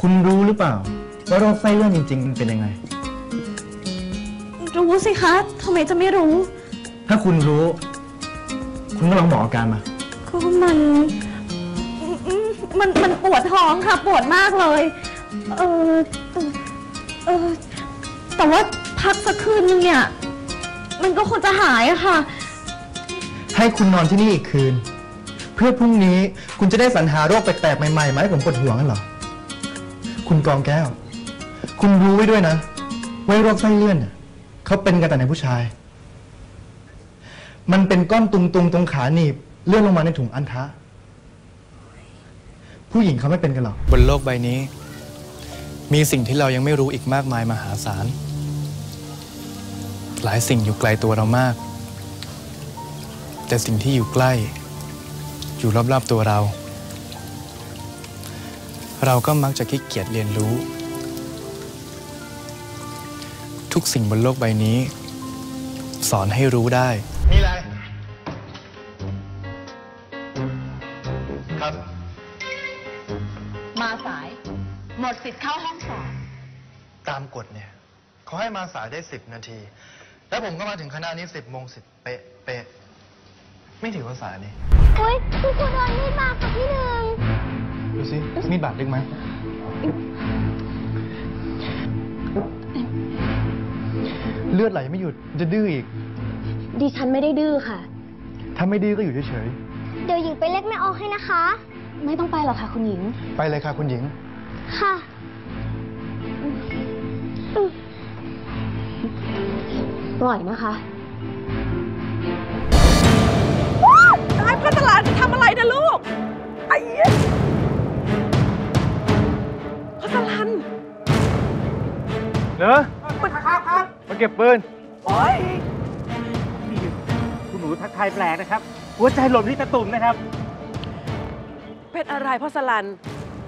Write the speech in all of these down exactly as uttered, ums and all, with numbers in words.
คุณรู้หรือเปล่าว่าโรคไส้เลื่อนจริงๆมันเป็นยังไงรู้สิคะทำไมจะไม่รู้ถ้าคุณรู้คุณก็ลองบอกอาการมาก็มันมันมันปวดท้องค่ะปวดมากเลยเออเออแต่ว่าพักสักคืนนึงเนี่ยมันก็คงจะหายอะค่ะให้คุณนอนที่นี่อีกคืนเพื่อพรุ่งนี้คุณจะได้สรรหาโรคแปลกๆใหม่ๆมาให้ผมปวดหัวกันเหรอคุณกองแก้วคุณรู้ไว้ด้วยนะว่าโรคไส้เลื่อนเนี่ยเขาเป็นกันแต่ในผู้ชายมันเป็นก้อนตุงๆ ต, ตรงขาหนีบเลื่อนลงมาในถุงอัณฑะผู้หญิงเขาไม่เป็นกันหรอกบนโลกใบนี้มีสิ่งที่เรายังไม่รู้อีกมากมายมหาศาลหลายสิ่งอยู่ไกลตัวเรามากแต่สิ่งที่อยู่ใกล้อยู่รอบๆตัวเราเราก็มักจะขี้เกียจเรียนรู้ทุกสิ่งบนโลกใบนี้สอนให้รู้ได้นี่อะไรครับมาสายหมดสิทธิ์เข้าห้องสอบตามกฎเนี่ยเขาให้มาสายได้สิบนาทีแล้วผมก็มาถึงคณะนี้สิบโมงสิบเป๊ะเป๊ะไม่ถือว่าสายนี่โอ๊ยคุณครูโดนมีดบาดกับพี่หนึ่งดูสิมีดบาดลึกไหมเลือดไหลไม่หยุดจะดื้ออีกดิฉันไม่ได้ดื้อค่ะถ้าไม่ดื้อก็อยู่เฉยๆเดี๋ยวหญิงไปเรียกแม่ออกให้นะคะไม่ต้องไปหรอกค่ะคุณหญิงไปเลยค่ะคุณหญิงค่ะปล่อยนะคะตายพระตลาดจะทำอะไรนะลูกไอ้พระตลาดเนอะมันครับครับมาเก็บปืนโอ้ยคุณหนูทักทายแปลกนะครับหัวใจหล่นที่ตะตุ่มนะครับเป็นอะไรพ่อสลัน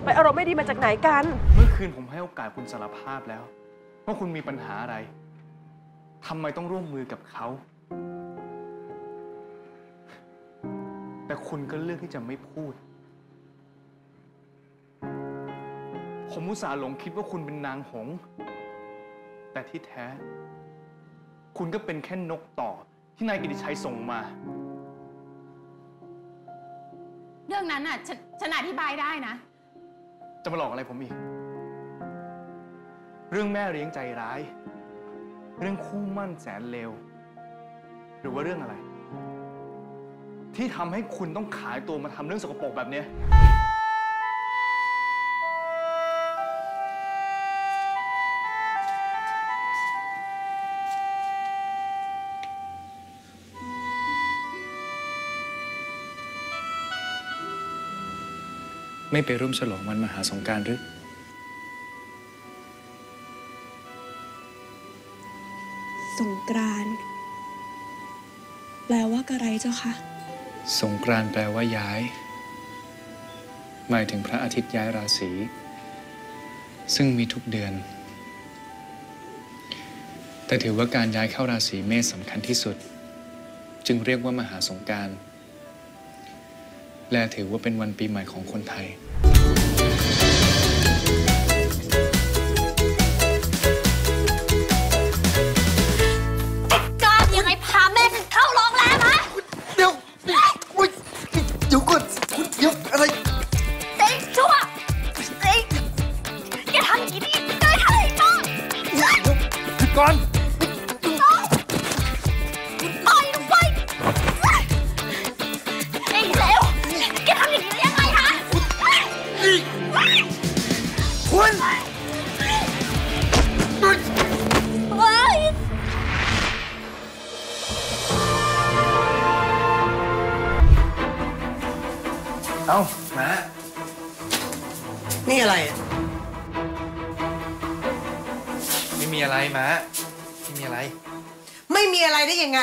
ไปอารมณ์ไม่ดีมาจากไหนกันเมื่อคืนผมให้โอกาสคุณสารภาพแล้วว่าคุณมีปัญหาอะไรทำไมต้องร่วมมือกับเขาแต่คุณก็เลือกที่จะไม่พูดผมอุตส่าห์หลงคิดว่าคุณเป็นนางหงส์แต่ที่แท้คุณก็เป็นแค่นกต่อที่นายกิติชัยส่งมาเรื่องนั้นน่ะฉันฉันอธิบายได้นะจะมาหลอกอะไรผมอีกเรื่องแม่เลี้ยงใจร้ายเรื่องคู่มั่นแสนเลวหรือว่าเรื่องอะไรที่ทำให้คุณต้องขายตัวมาทำเรื่องสกปรกแบบนี้ไม่ไปร่วมฉลองวันมหาสงกรานต์หรือสงกรานต์แปลว่าอะไรเจ้าคะสงกรานต์แปลว่าย้ายหมายถึงพระอาทิตย์ย้ายราศีซึ่งมีทุกเดือนแต่ถือว่าการย้ายเข้าราศีเมษสำคัญที่สุดจึงเรียกว่ามหาสงกรานต์และถือว่าเป็นวันปีใหม่ของคนไทยกล้ายังไงพาแม่ฉันเข้าโรงแรมฮะเดี๋ยวเดี๋ยวก่อนเดี๋ยวอะไรเด็กชั่วเด็กแกทำอย่างนี้เด็กอะไรบ้างหยุดก่อนเอ้ามานี่อะไรไม่มีอะไรมาไม่มีอะไรไม่มีอะไรได้ยังไง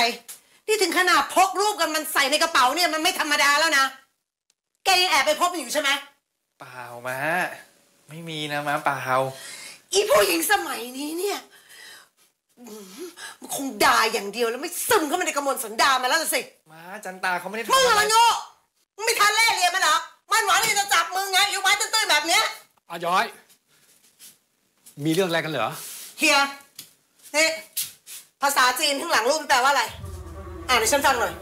นี่ถึงขนาดพกรูปกันมันใส่ในกระเป๋าเนี่ยมันไม่ธรรมดาแล้วนะแกยังแอบไปพบอยู่ใช่ไหมเปล่ามาไม่มีนะมาเปล่าอีผู้หญิงสมัยนี้เนี่ยมันคงด่าอย่างเดียวแล้วไม่ซึมเข้ามาในกระมวลสันดานมาแล้วสิมาจันตาเขาไม่ได้มึงอะไรโง่ไม่ทันแล่เรียนมันหรอมันหวานเลยจะจับมึงไงอยู่ไม้ตื้นๆแบบเนี้ยอ๋อย้อย มีเรื่องอะไรกันเหรอเฮียนี่ภาษาจีนข้างหลังรูปแปลว่าอะไรอ่านให้ฉันฟังหน่อย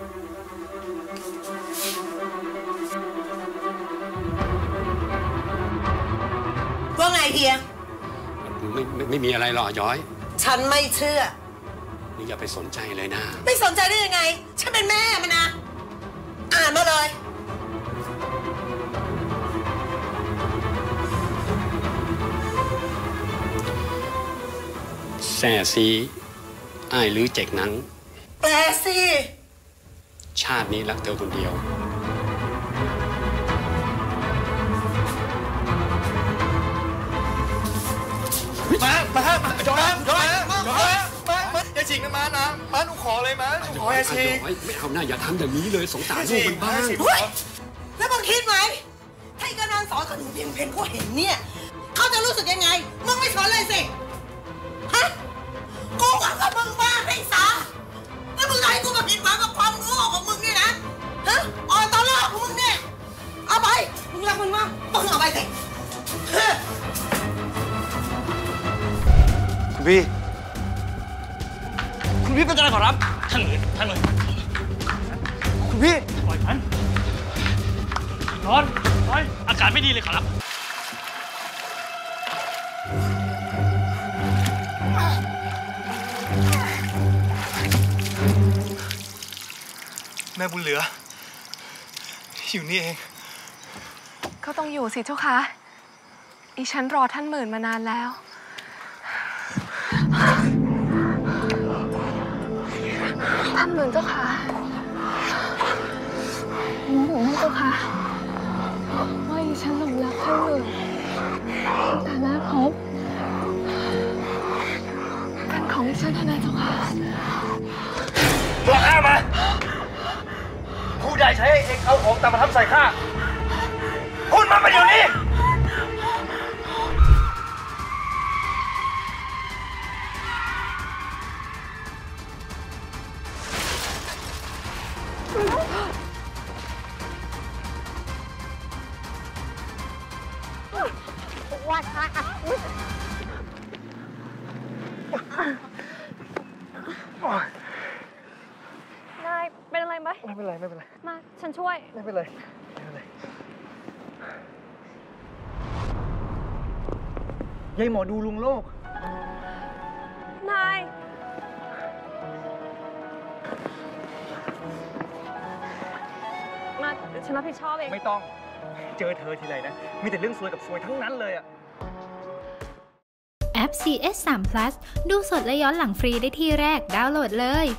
ว่าไงเฮียไม่ไม่ไม่มีอะไรหรอกย้อยฉันไม่เชื่อนี่อย่าไปสนใจเลยนะไม่สนใจได้ยังไงฉันเป็นแม่มันนะอ่านมาเลยแซ่ซีอ้ายลื้อเจกนังแปลสิชาตินี้รักเธอคนเดียวมามาฮะมาจอมจอมมามามาอย่าฉีกนะมานะมาหนูขอเลยมาขออย่าฉีกไม่เอาหน้าอย่าทำแบบนี้เลยสงสารลูกมันบ้างแล้วมึงคิดไหมถ้าอีกนางสอนกับหนูเพียงเพนพวกเห็นเนี่ยเขาจะรู้สึกยังไงมึงไม่สอนเลยสิฮะกูหวังกับมึงบ้าไอ้สาแล้วมึงจะให้กูมาผิดหวังกับความรู้ของมึงนี่นะฮะอ่อนตอนแรกของมึงเนี่ยเอาไปมึงรักมันมากมึงเอาไปสิคุณพี่คุณพี่เป็นอะไรขอรับท่านหนึ่งท่านหนึ่งคุณพี่ปล่อยฉันร้อนร้อนอากาศไม่ดีเลยขอรับแม่บุญเหลืออยู่นี่เองเขาต้องอยู่สิเจ้าคะอีฉันรอท่านหมื่นมานานแล้วท่านหมื่นเจ้าค่ะน้องหนูให้เจ้าค่ะว่าอีฉันหลงรักท่านหมื่นฐานะครบท่านของอีฉันทนายเจ้าค่ะตัวข้ามาผู้ใหญ่ใช้เอกเอาของตามมาทำใส่ข้าพูดมาประเดี๋ยวนี้ไม่เป็นไรไม่เป็นไรยายหมอดูลุงโลกนายมาฉันรับผิดชอบเองไม่ต้องเจอเธอทีไรนะมีแต่เรื่องซวยกับซวยทั้งนั้นเลยอะแอป ซี เอส สาม พลัส ดูสดและย้อนหลังฟรีได้ที่แรกดาวน์โหลดเลย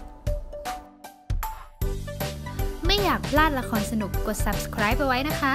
ไม่อยากพลาดละครสนุกกด ซับสไครบ์ ไปไว้นะคะ